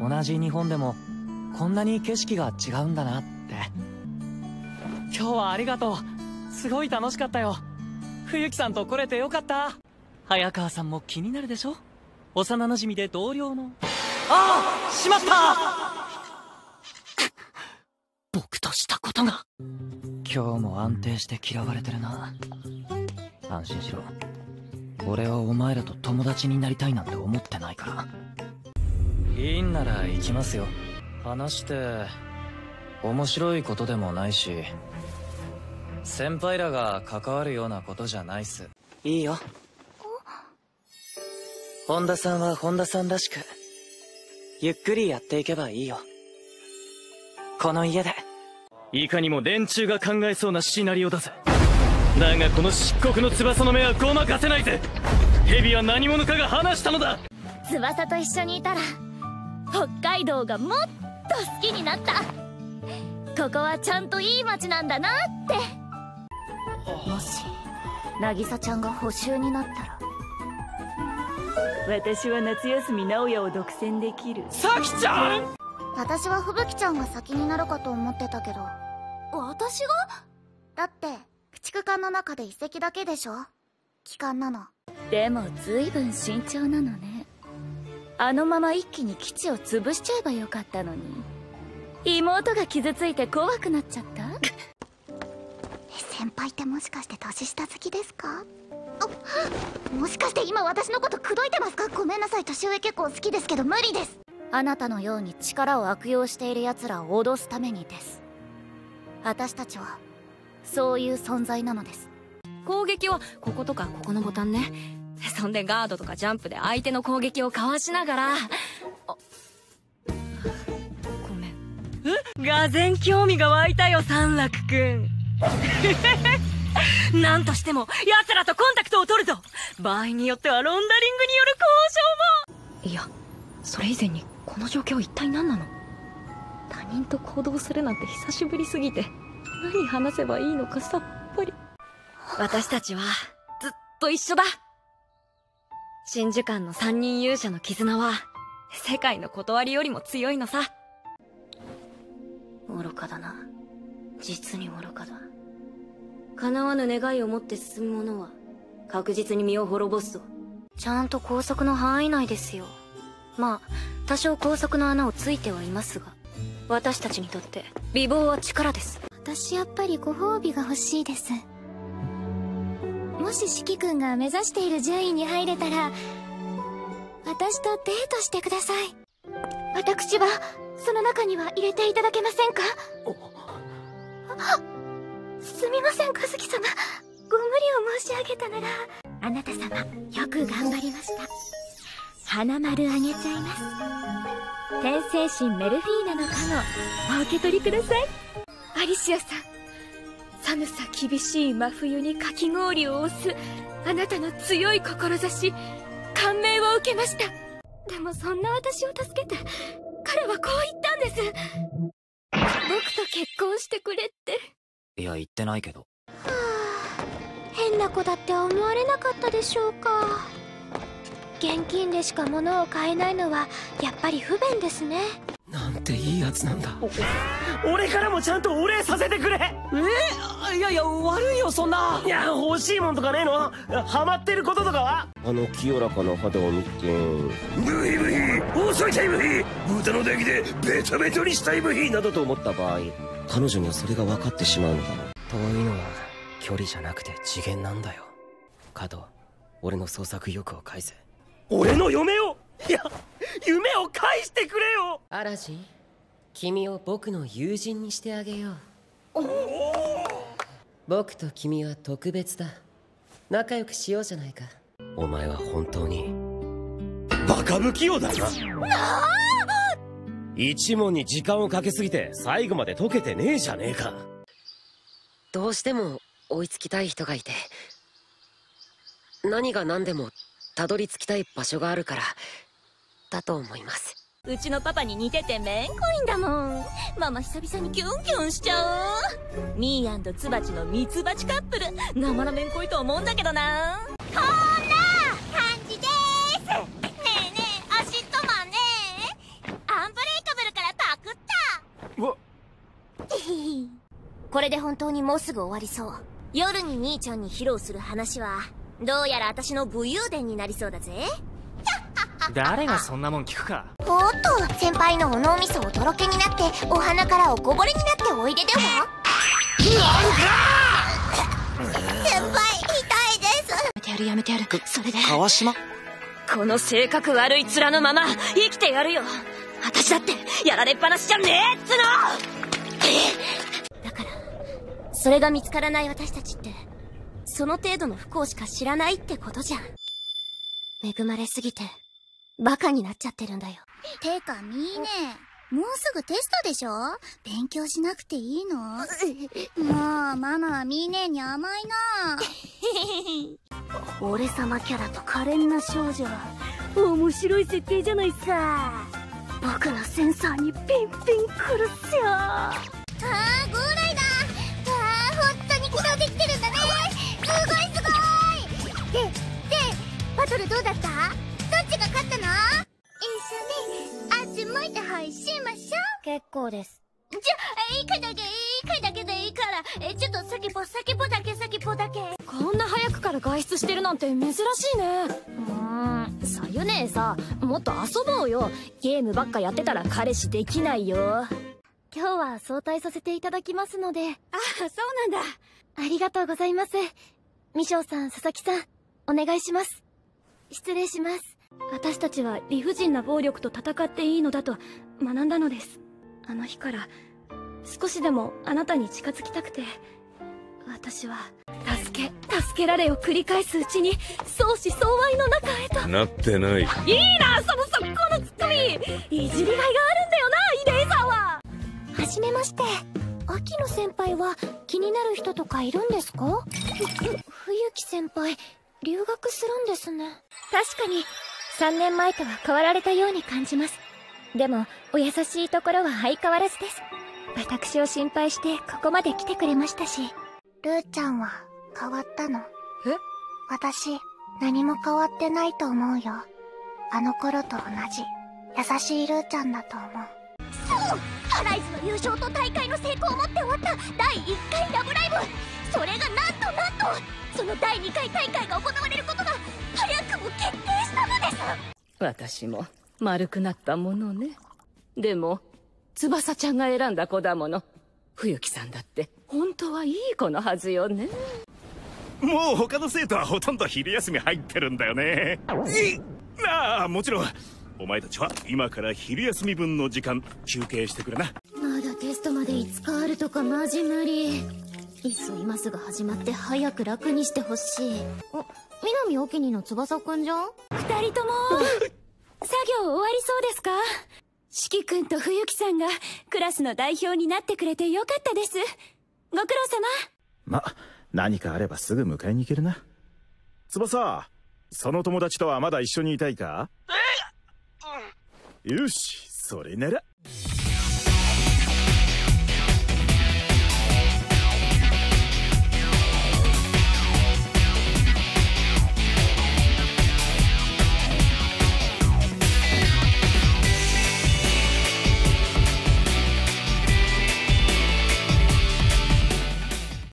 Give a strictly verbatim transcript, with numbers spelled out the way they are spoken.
同じ日本でもこんなに景色が違うんだなって。今日はありがとう。すごい楽しかったよ。冬木さんと来れてよかった。早川さんも気になるでしょ。幼なじみで同僚の。ああ、しまった。僕としたことが。今日も安定して嫌われてるな。安心しろ。俺はお前らと友達になりたいなんて思ってないから。いいんなら行きますよ。話して面白いことでもないし、先輩らが関わるようなことじゃないっす。いいよ。本田さんは本田さんらしくゆっくりやっていけばいいよ。この家でいかにも連中が考えそうなシナリオだぜ。だがこの漆黒の翼の目はごまかせないぜ。蛇は何者かが話したのだ。翼と一緒にいたら北海道がもっと好きになった。ここはちゃんといい街なんだなって。もし渚ちゃんが捕囚になったら。私は夏休み直哉を独占できる。咲ちゃん。私は吹雪ちゃんが先になるかと思ってたけど。私が？だって駆逐艦の中で一隻だけでしょ、旗艦なの。でも随分慎重なのね。あのまま一気に基地を潰しちゃえばよかったのに。妹が傷ついて怖くなっちゃった。先輩ってもしかして年下好きですか？あ、もしかして今私のこと口説いてますか？ごめんなさい、年上結構好きですけど無理です。あなたのように力を悪用している奴らを脅すためにです。私たちはそういう存在なのです。攻撃はこことかここのボタンね。そんでガードとかジャンプで相手の攻撃をかわしながら。あ、ごめん。え、がぜん興味が湧いたよ三楽くん。なんとしても奴らとコンタクトを取るぞ。場合によってはロンダリングによる交渉も。いや、それ以前にこの状況一体何なの。他人と行動するなんて久しぶりすぎて何話せばいいのかさっぱり。私たちはずっと一緒だ。真珠館の三人勇者の絆は世界の断りよりも強いのさ。愚かだな。実に愚かだ。叶わぬ願いを持って進む者は確実に身を滅ぼすぞ。ちゃんと拘束の範囲内ですよ。まあ多少拘束の穴をついてはいますが、私たちにとって美貌は力です。私やっぱりご褒美が欲しいです。もし四季君が目指している順位に入れたら私とデートしてください。私はその中には入れていただけませんか？すみません和樹様、ご無理を申し上げたなら。あなた様よく頑張りました。花丸あげちゃいます。天聖神メルフィーナの加護お受け取りください。アリシアさん、寒さ厳しい真冬にかき氷を押すあなたの強い志、感銘を受けました。でもそんな私を助けて彼はこう言ったんです。僕と結婚してくれって。いや言ってないけど。はあ、変な子だって思われなかったでしょうか。現金でしか物を買えないのはやっぱり不便ですね。なんていいやつなんだ。俺からもちゃんとお礼させてくれ。え、いやいや悪いよそんな。いや欲しいもんとかねえの？ハマってることとかは？あの清らかな肌を見て。ブヒブヒ襲いたいブヒ、豚の出来でベタベタにしたいブヒなどと思った場合、彼女にはそれが分かってしまうのだろう。遠いのは距離じゃなくて次元なんだよ。加藤、俺の創作意欲を返せ。俺の嫁を、いや夢を返してくれよ。アラジン、君を僕の友人にしてあげよう。僕と君は特別だ。仲良くしようじゃないか。お前は本当にバカ不器用だな。一問に時間をかけすぎて最後まで解けてねえじゃねえか。どうしても追いつきたい人がいて、何が何でもたどり着きたい場所があるからだと思います。うちのパパに似ててめんこいんだもん。ママ久々にキュンキュンしちゃおう。ミー&ツバチのミツバチカップル、生なめんこいと思うんだけどな。こんな感じでーす。ねえねえ、アシットマンね、アンパこれで本当にもうすぐ終わりそう。夜に兄ちゃんに披露する話はどうやら私の武勇伝になりそうだぜ。誰がそんなもん聞くか。おっと、先輩のお脳みそおとろけになってお鼻からおこぼれになっておいででは。なんか先輩痛いです。やめてやるやめてやる。それで川島、この性格悪い面のまま生きてやるよ。私だってやられっぱなしじゃねえっつの。だからそれが見つからない私たちってその程度の不幸しか知らないってことじゃん。恵まれすぎてバカになっちゃってるんだよ。てかみーね、もうすぐテストでしょ。勉強しなくていいの？もうママはみーねに甘いな。俺様キャラと可憐な少女、面白い設定じゃないっすか。僕のセンサーにピンピンくるっすよ。あー、ゴーライだ。あー、本当に起動できてるんだね。すごいすごい。で、で、バトルどうだった？どっちが勝ったの？一緒に味もいて配信しましょう。結構です。じゃあ一回だけ一回だけでいいから、えちょっと先ぽ先ぽだけ先ぽだけ。こんな早くから外出してるなんて珍しいね。うーん、さゆねえさ、もっと遊ぼうよ。ゲームばっかやってたら彼氏できないよ。今日は早退させていただきますので。ああ、そうなんだ。ありがとうございます。ミショウさん、佐々木さん、お願いします。失礼します。私たちは理不尽な暴力と戦っていいのだと学んだのです。あの日から少しでもあなたに近づきたくて、私は助け助けられを繰り返すうちに相思相愛の中へとなってない。いいな、その速攻のツッコミ。いじりがいがあるんだよな、イレイさんは。はじめまして。秋野先輩は気になる人とかいるんですか？冬木先輩、留学するんですね。確かにさんねんまえとは変わられたように感じます。でもお優しいところは相変わらずです。私を心配してここまで来てくれましたし。ルーちゃんは変わったの？え？私何も変わってないと思うよ。あの頃と同じ優しいルーちゃんだと思う。そう、アライズの優勝と大会の成功をもって終わっただいいっかいラブライブ。それがなんとなんとそのだいにかい大会が行われることが早くも決定したのです。私も丸くなったものね。でも翼ちゃんが選んだ子だもの。冬木さんだって本当はいい子のはずよね。もう他の生徒はほとんど昼休み入ってるんだよね。ああ、もちろんお前たちは今から昼休み分の時間休憩してくれな。まだテストまでいつかあるとかマジ無理。いっそ今すぐ始まって早く楽にしてほしい。あ、南おきにの翼くんじゃん。ふたりとも作業終わりそうですか？四季くんと冬木さんがクラスの代表になってくれてよかったです。ご苦労様。ま、何かあればすぐ迎えに行けるな。翼、その友達とはまだ一緒にいたいか？えっ、よし、それなら。